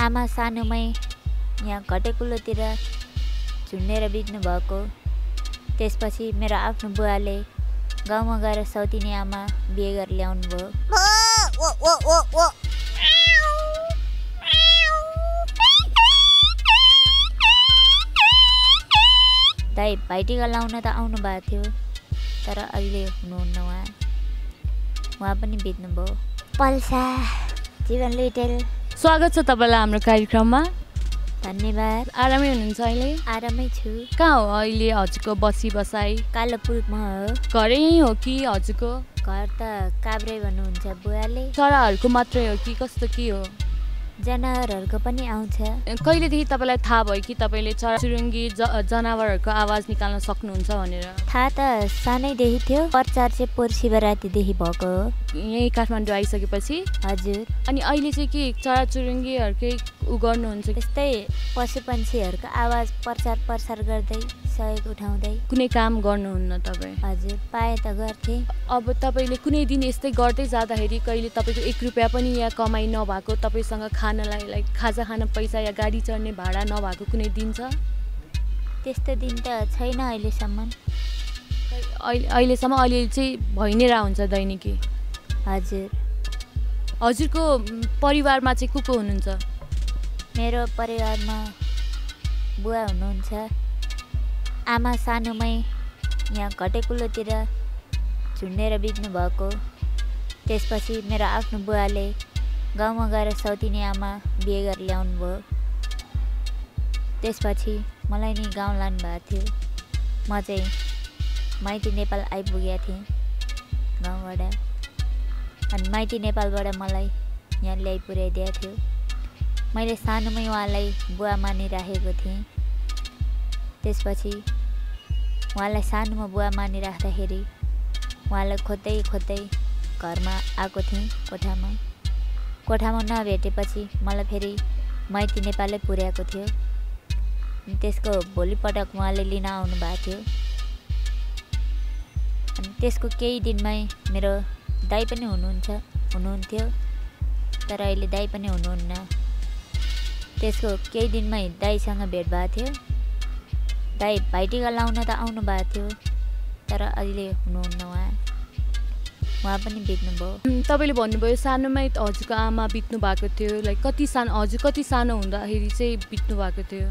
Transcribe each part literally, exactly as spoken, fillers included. Ama sanumai yang katekulotira jurnera bidnu bako. Tespasi mera afnu buale gaun magara sautini ama biegar leon bo. Wo wo wo wo. Dai baiti galauna ta aunu bhathyo tara अहिले हुनुहुन्न उहाँ उहाँ पनि बित्नु भयो पल्सा जीवन little स्वागत छ तपाईलाई हाम्रो कार्यक्रममा धन्यवाद आरामै हुनुहुन्छ अहिले आरामै छु कहाँ हो अहिले हजुरको बसी बसाई कालोपुरमा हो घरै हो कि हजुरको घर त काब्रे भन्नुहुन्छ बुवाले चराहरुको मात्रै हो कि कस्तो के हो जनावरहरुको पनि आउँछ कहिलेदेखि तपाईलाई थाहा भयो कि तपाईले चराचुरुङ्गी जनावरहरुको आवाज निकाल्न सक्नुहुन्छ भनेर थाहा त सानैदेखि थियो प्रचार चाहिँ पोर शिवरात्रीदेखि भएको यही काठमाडौँ आइसकेपछि हजुर अनि अहिले चाहिँ के चराचुरुङ्गीहरुकै उ गर्नुहुन्छ त्यस्तै पशुपन्छीहरुको आवाज प्रचार प्रसार गर्दै सहयोग उठाउँदै कुनै काम गर्नुहुन्न तपाई हजुर पाए त गर्थे अब तपाईले कुनै दिन यस्तै गर्दै जादाखेरि कहिले तपाईको एक रुपैयाँ पनि यहाँ कमाइ नभएको तपाईसँग खानालाई लाइक खाजा खान पैसा या गाडी चढ्ने भाडा नभएको कुनै दिन छ त्यस्तो दिन त छैन अहिलेसम्म अहिलेसम्म अहिले चाहिँ भइ नै रहा हुन्छ दैनिकी हजुर हजुरको परिवारमा चाहिँ को को हुनुहुन्छ मेरो परिवारमा बुवा हुनुहुन्छ आमा सानोमै यहाँ घटेकुलोतिर झुन्डेर बित्नु भएको त्यसपछि मेरो आफ्नो बुवाले गाउँमा गएर सौतिनी आमा बिहे गरेर ल्याउनु भयो त्यसपछि मलाई नि गाउँ लानु भएको थियो म चाहिँ माइती नेपाल आइपुगेको थिएँ गाउँबाट अनि माइती नेपालबाट मलाई यहाँ ल्याइ पुर्याइदिएको थियो मैले सानोमै उहाँलाई बुवा मानिराखेको थिएँ त्यसपछि उहाँलाई सानोमा बुवा मानिराख्दाखेरि उहाँलाई खोज्दै खोज्दै घरमा आएको थिएँ कोठामा कोठामा नभेटेपछि मलाई फेरि माइती नेपालै पुर्याएको थियो त्यसको भोलिपटक उहाँले लिन आउनुभएको थियो अनि त्यसको केही दिनमै मेरो दाइ पनि हुनुहुन्छ हुनुहुन्थ्यो तर अहिले दाइ पनि हुनुहुन्न त्यसको केही दिनमै दाइसँग भेट भएको थियो दाइ भाइटिका लाउन त आउनुभएको थियो तर अहिले हुनुहुन्न उहाँ उहाँ पनि बित्नुभयो तपाईले भन्नुभयो सानोमै हजुरको आमा बित्नु भएको थियो लाइक कति सानो हजुर कति सानो हुँदाखेरि चाहिँ बित्नु भएको थियो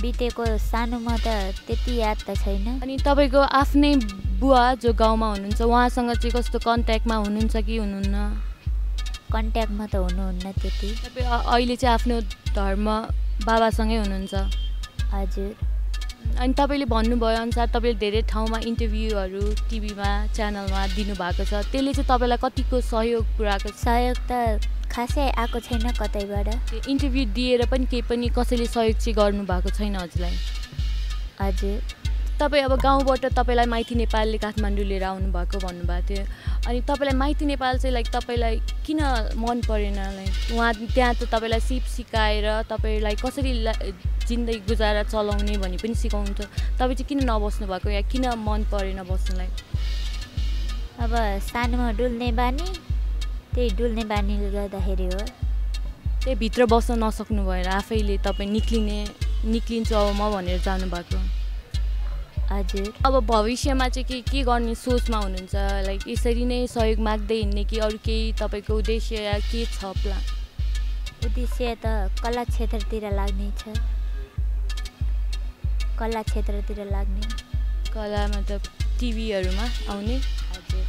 बितेको सानोमा त त्यति याद त छैन अनि तपाईको आफ्नै बुवा जो गाउँमा हुनुहुन्छ उहाँसँग चाहिँ कस्तो कन्ट्याक्टमा हुनुहुन्छ कि हुनुहुन्न कन्ट्याक्टमा त हुनुहुन्न त्यति तपाई अहिले चाहिँ आफ्नो धर्म बाबासँगै हुनुहुन्छ हजुर अनि तपाईले भन्नुभयो अनुसार तपाईले धेरै ठाउँमा इन्टरभ्यूहरू टिभीमा च्यानलमा दिनुभएको छ त्यसले चाहिँ तपाईलाई कतिको सहयोग पुर्याएको सहयोग त खासै आएको छैन कतैबाट इन्टरभ्यू दिएर पनि केही पनि कसैले सहयोग चाहिँ गर्नुभएको छैन हजुरलाई हजुर तपाईँ अब गाउँबाट तपाईलाई माइती नेपालले काठमाडौँ लिएर आउनुभएको भन्नुभएको थियो अनि तपाईँलाई माइती नेपाल चाहिँ लाइक तपाईँलाई किन मन परेन लाइक उहाँ त्यहाँ त तपाईँलाई सिप सिकाएर तपाईँलाई कसरी जिन्दगी गुजारा चलाउने भन्ने पनि सिकाउनु थियो तपाईँ चाहिँ किन नबस्नु भएको या किन मन परेन बस्नुलाई अब सानोमा डुल्ने बानी त्यही डुल्ने बानीले गर्दाखेरि हो त्यही भित्र बस्न नसक्नु भएर आफैले तपाईँ निक्लिने निक्लिन्छु अब म भनेर जानुभएको हजुर अब भविष्यमा चाहिँ के के गर्ने सोचमा हुनुहुन्छ लाइक यसरी नै सहयोग माग्दै हिँड्ने कि अरू केही तपाईँको उद्देश्य या के छ प्लान उद्देश्य त कला क्षेत्रतिर लाग्ने छ कला क्षेत्रतिर लाग्ने कला मतलब टिभीहरूमा आउने हजुर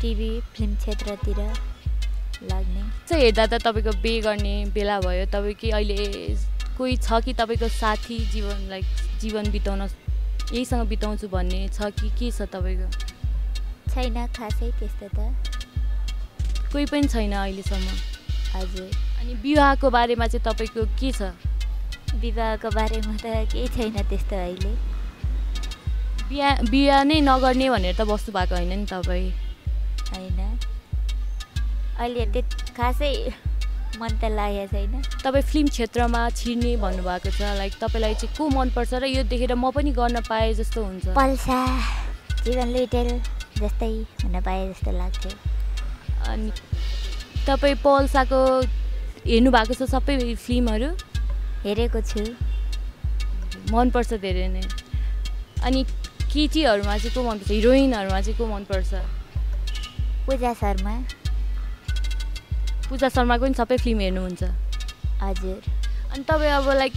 टिभी फिल्म क्षेत्रतिर लाग्ने चाहिँ हेर्दा त तपाईँको बे गर्ने बेला भयो तपाईँ कि अहिले कोही छ कि तपाईँको साथी जीवन लाइक जीवन बिताउन यहीसँग बिताउँछु भन्ने छ कि के छ तपाईँको छैन खासै त्यस्तो त कोही पनि छैन अहिलेसम्म हजुर अनि विवाहको बारेमा चाहिँ तपाईँको के छ विवाहको बारेमा त केही छैन त्यस्तो अहिले बिहा बिहा नै नगर्ने भनेर त बस्नु भएको होइन नि तपाईँ होइन अहिले त्यो खासै मन त लागेको छैन तपाईँ फिल्म क्षेत्रमा छिर्ने भन्नुभएको छ लाइक तपाईँलाई चाहिँ को मनपर्छ र यो देखेर म पनि गर्न पाएँ जस्तो हुन्छ पल्सा जीवन लिटल जस्तै हुन पाएँ जस्तो लाग्थ्यो अनि तपाईँ पल्साको हेर्नु भएको छ सबै फिल्महरु हेरेको छु मन पर्छ धेरै नै अनि केटीहरुमा चाहिँ को मन पर्छ हिरोइनहरुमा चाहिँ को मन पर्छ पूजा शर्मा पूजा शर्माको नि सबै फिल्म हेर्नुहुन्छ हजुर अनि तपाई अब लाइक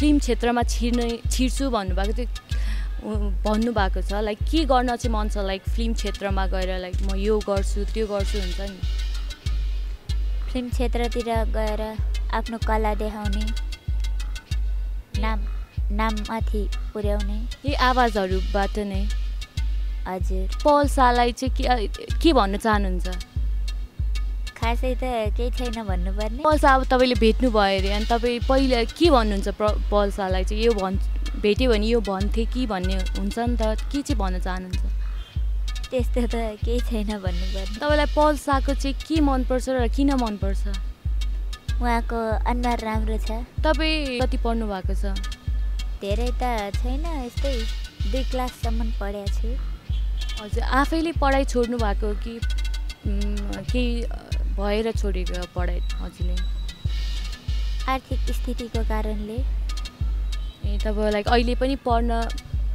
फिल्म क्षेत्रमा छिर्ने छिर्छु भन्नुभएको थियो भन्नु भएको छ लाइक के गर्न चाहिँ मन छ लाइक फिल्म क्षेत्रमा गएर लाइक म यो गर्छु त्यो गर्छु हुन्छ नि फिल्म क्षेत्रतिर गएर आफ्नो कला देखाउने नाम नाममाथि पुर्याउने यी आवाजहरुबाट नै हजुर पल शाहलाई चाहिँ के भन्न चाहनुहुन्छ खासै त केही छैन भन्नुपर्ने पल शाह अब तपाईले भेट्नु भयो रे अनि तपाई पहिले के भन्नुहुन्छ पल शाहलाई चाहिँ यो भन् भेट्यो भने यो भन्थे कि भन्ने हुन्छ नि त के चाहिँ भन्न चाहनुहुन्छ त्यस्तो त केही छैन भन्नुपर्ने तपाईलाई पल शाहको चाहिँ के मन पर्छ र किन मन पर्छ उहाँको अनुहार राम्रो छ तपाई कति पढ्नु भएको छ धेरै त छैन यस्तै दुई क्लास सम्म पढेको छु हजुर आफैले पढाइ छोड्नु भएको कि केही भएर छोडेको पढाइ हजुरले आर्थिक स्थितिको कारणले ए तपाईँ लाइक अहिले पनि पढ्न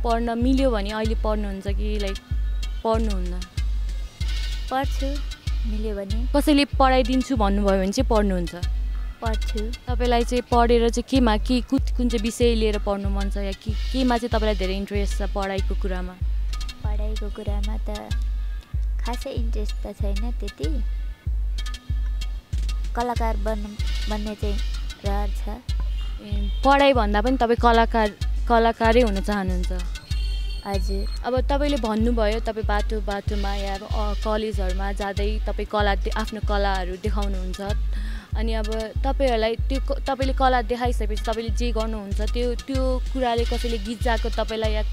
पढ्न मिल्यो भने अहिले पढ्नुहुन्छ कि लाइक पढ्नुहुन्न पढ्छु मिल्यो भने कसैले पढाइदिन्छु भन्नुभयो भने चाहिँ पढ्नुहुन्छ पढ्छु तपाईलाई चाहिँ पढेर चाहिँ केमा के कुन कुन चाहिँ विषय लिएर पढ्नु मन छ या के केमा चाहिँ तपाईलाई धेरै इन्ट्रेस्ट छ पढाइको कुरामा पढाइको कुरामा त खासै इन्ट्रेस्ट त छैन त्यति कलाकार बन्नु भन्ने चाहिँ रहर छ पढाइ भन्दा पनि तपाईँ कलाकार कलाकारै हुन चाहनुहुन्छ हजुर अब तपाईँले भन्नुभयो तपाईँ बाटो बाटोमा या कलेजहरुमा जाँदै तपाईँ कला आफ्नो कलाहरू देखाउनुहुन्छ अनि अब तपाईहरुलाई त्यो तपाईले कला देखाइसकेपछि तपाईले जे गर्नुहुन्छ त्यो त्यो कुराले कसैले गिज्जाको तपाईलाई या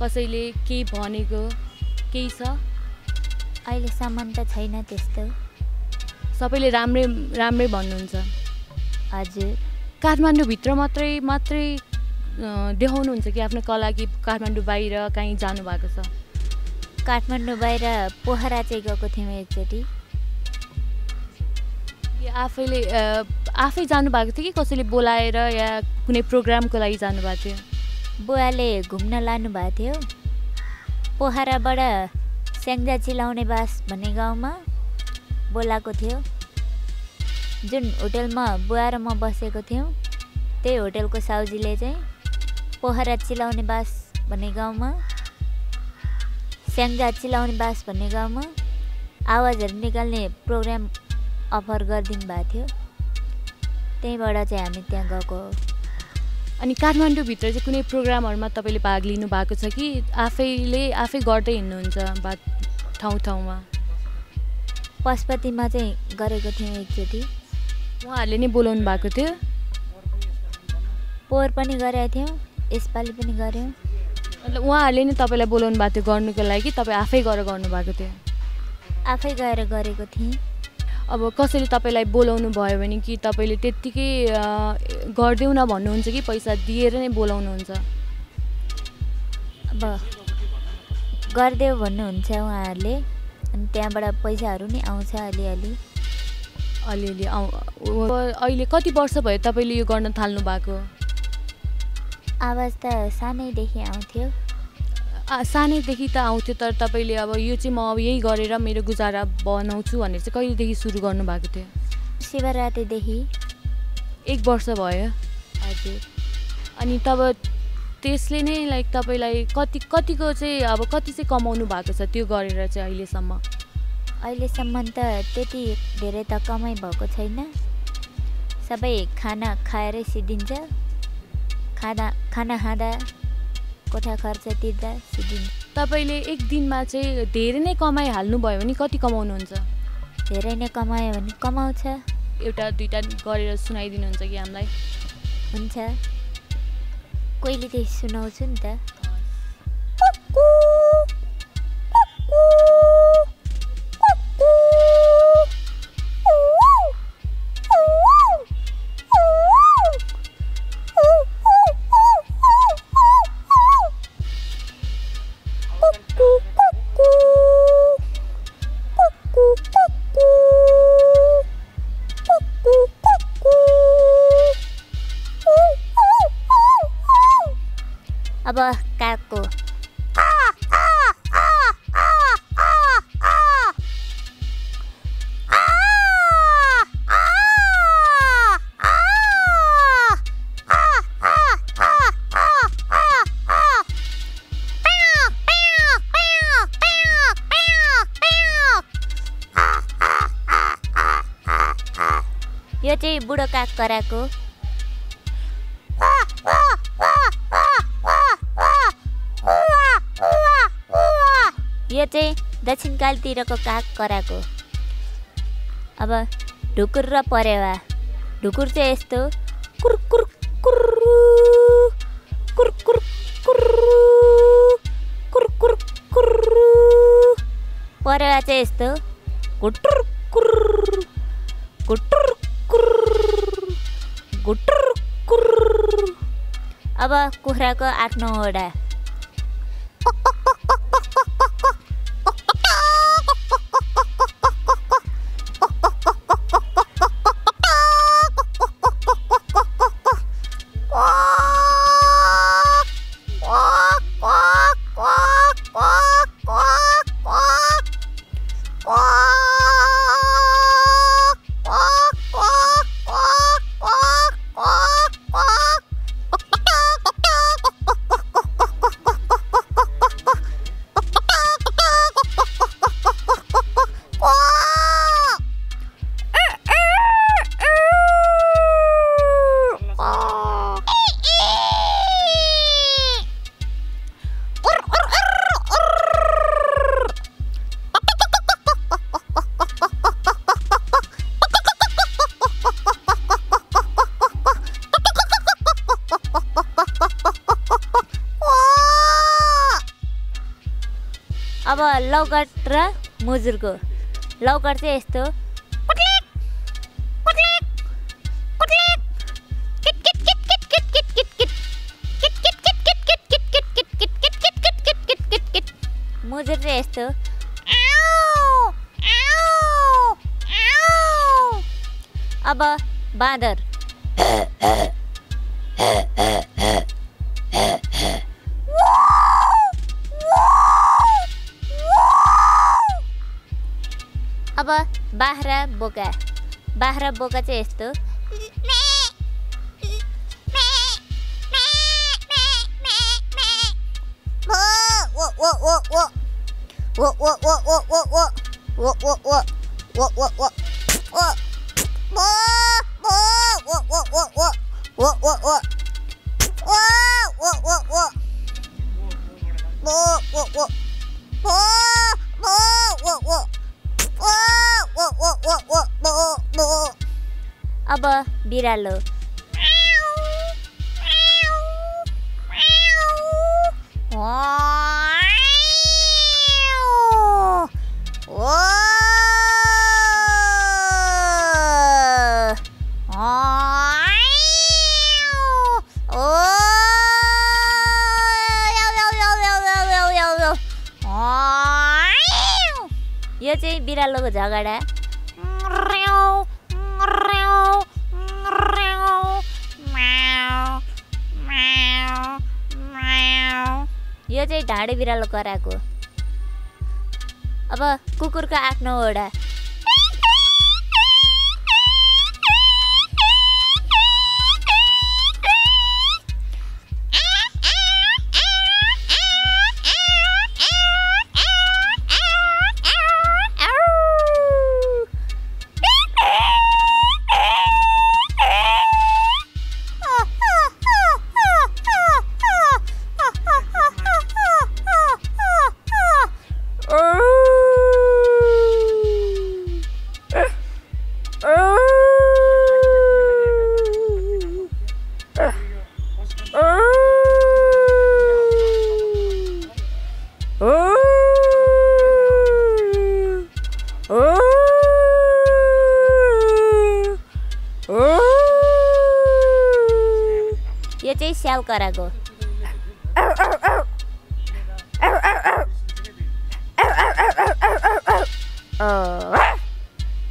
कसैले केही भनेको केही छ अहिलेसम्म त छैन त्यस्तो सबैले राम्रै राम्रै भन्नुहुन्छ हजुर काठमाडौँभित्र मात्रै मात्रै देखाउनुहुन्छ कि आफ्नो कला कि काठमाडौँ बाहिर कहीँ जानुभएको छ काठमाडौँ बाहिर पोखरा चाहिँ गएको थियौँ एकचोटि आफैले आफै जानु भएको थियो कि कसैले बोलाएर या कुनै प्रोग्रामको लागि जानु भएको थियो बुवाले घुम्न लानु भएको थियो पोखराबाट स्याङ्जा चिलाउने बास भन्ने गाउँमा बोलाएको थियो जुन होटलमा बुवा र म बसेको थियौँ त्यही होटलको साउजीले चाहिँ पोखरा चिलाउने बास भन्ने गाउँमा स्याङ्जा चिलाउने बास भन्ने गाउँमा आवाजहरू निकाल्ने प्रोग्राम अफर गरिदिनु भएको थियो त्यहीबाट चाहिँ हामी त्यहाँ गएको अनि काठमाडौँभित्र चाहिँ कुनै प्रोग्रामहरुमा तपाईले भाग लिनु भएको छ कि आफैले आफै गर्दै हिँड्नुहुन्छ ठाउँ ठाउँमा पशुपतिमा चाहिँ गरेको थिएँ एकचोटि उहाँहरूले नै बोलाउनु भएको थियो पोहोर पनि गरेका थियौँ यसपालि पनि गऱ्यौँ मतलब उहाँहरूले नै तपाईँलाई बोलाउनु भएको थियो गर्नुको लागि तपाईँ आफै गएर गर्नुभएको थियो आफै गएर गरेको थिएँ अब कसैले तपाईलाई बोलाउनु भयो भने कि तपाईले त्यतिकै गर्दैउ न भन्नुहुन्छ कि पैसा दिएर नै बोलाउनुहुन्छ अब गर्देऊ भन्नुहुन्छ उहाँहरूले अनि त्यहाँबाट पैसाहरू नि आउँछ अलिअलि अलिअलि आउ अहिले कति वर्ष भयो तपाईले यो गर्न थाल्नु भएको आवाज त सानैदेखि आउँथ्यो सानैदेखि त आउँथ्यो तर तपाईले अब यो चाहिँ म अब यही गरेर मेरो गुजारा बनाउँछु भनेर चाहिँ कहिलेदेखि सुरु गर्नुभएको थियो शिवरात्रिदेखि एक वर्ष भयो हजुर अनि तब त्यसले नै लाइक तपाईलाई कति कतिको चाहिँ अब कति चाहिँ कमाउनु भएको छ त्यो गरेर चाहिँ अहिलेसम्म अहिलेसम्म त त्यति धेरै त कमाइ भएको छैन सबै खाना खाएरै सिद्धिन्छ खाना खाना खाँदा कोठा खर्च तिर्दा तपाईले एक दिनमा चाहिँ धेरै नै कमाइहाल्नु भयो भने कति कमाउनुहुन्छ धेरै नै कमायो भने कमाउँछ एउटा दुईटा गरेर सुनाइदिनुहुन्छ कि हामीलाई हुन्छ कहिले चाहिँ सुनाउँछु नि त Ooh. merobohkanku. यो चाहिँ बुढो काग कराको। यो चाहिँ दक्षिणकालतिरको काग कराको। अब ढुकुर र परेवा। ढुकुर चाहिँ यस्तो कुरकुर कुरु कुरकुर कुरु कुरकुर कुरु। परेवा चाहिँ यस्तो गुटुर कुरु गुटुर गुटर कुर। अब कुखुराको आठ नौवटा। अब लौकट र मुजुरको। लौकट चाहिँ यस्तो कुटलेट कुटलेट कुटलेट किट किट किट किट किट किट किट किट किट किट किट किट किट किट। मुजुर चाहिँ यस्तो आउ आउ आउ। अब बाँदर। अब बाख्रा बोका। बाख्रा बोका चाहिँ यस्तो अब बिरालो। यो चाहिँ बिरालोको झगडा। यो चाहिँ ढाडे बिरालो कराएको। अब कुकुरको आठ नौवटा। यो चाहिँ स्याल कराको।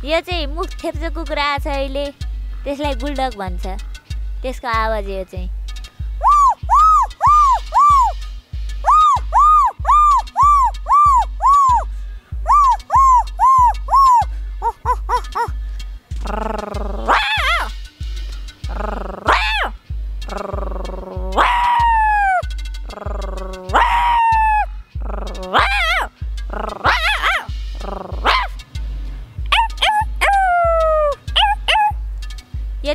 यो चाहिँ मुख थेप्चो कुकुरा छ अहिले, त्यसलाई बुलडग भन्छ। त्यसको आवाज यो चाहिँ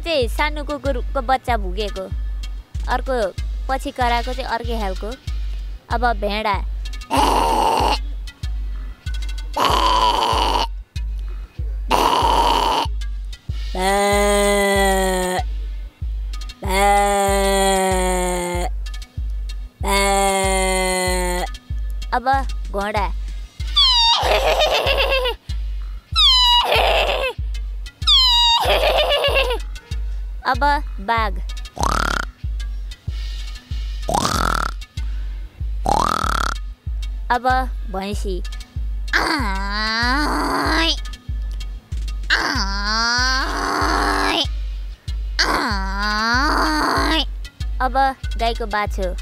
ये सानो कुकुरको बच्चा भुकेको अर्को पछि कराको चाहिँ अर्कै खालको। अब भेडा अब घोडा अब बाघ अब भैँसी अब गाईको बाछो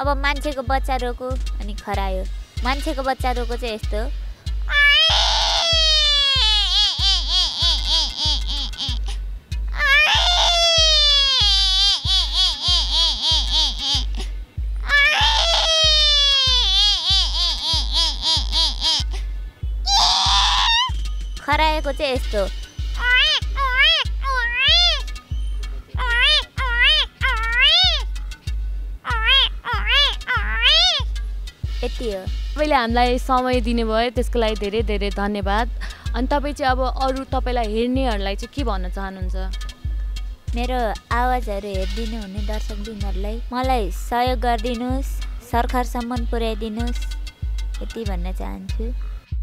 अब मान्छेको बच्चा रोको अनि खरायो। मान्छेको बच्चा रोको चाहिँ यस्तो खराएको चाहिँ यस्तो। यति हो तपाईँले हामीलाई समय दिनुभयो त्यसको लागि धेरै धेरै धन्यवाद। अनि तपाईँ चाहिँ अब अरू तपाईँलाई हेर्नेहरूलाई चाहिँ के भन्न चाहनुहुन्छ? मेरो आवाजहरू हेरिदिनु हुने दर्शकबिनहरूलाई मलाई सहयोग गरिदिनुहोस्, सरकारसम्म पुर्याइदिनुहोस्, यति भन्न चाहन्छु।